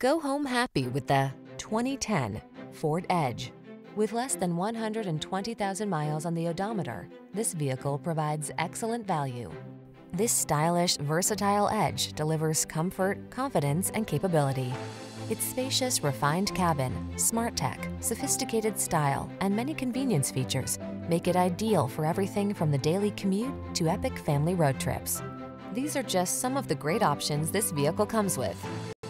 Go home happy with the 2010 Ford Edge. With less than 120,000 miles on the odometer, this vehicle provides excellent value. This stylish, versatile Edge delivers comfort, confidence, and capability. Its spacious, refined cabin, smart tech, sophisticated style, and many convenience features make it ideal for everything from the daily commute to epic family road trips. These are just some of the great options this vehicle comes with: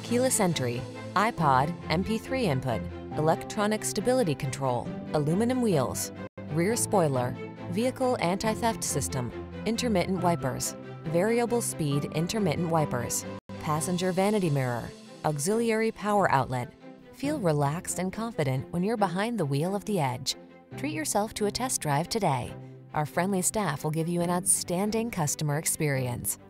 keyless entry, iPod, MP3 input, electronic stability control, aluminum wheels, rear spoiler, vehicle anti-theft system, intermittent wipers, variable speed intermittent wipers, passenger vanity mirror, auxiliary power outlet. Feel relaxed and confident when you're behind the wheel of the Edge. Treat yourself to a test drive today. Our friendly staff will give you an outstanding customer experience.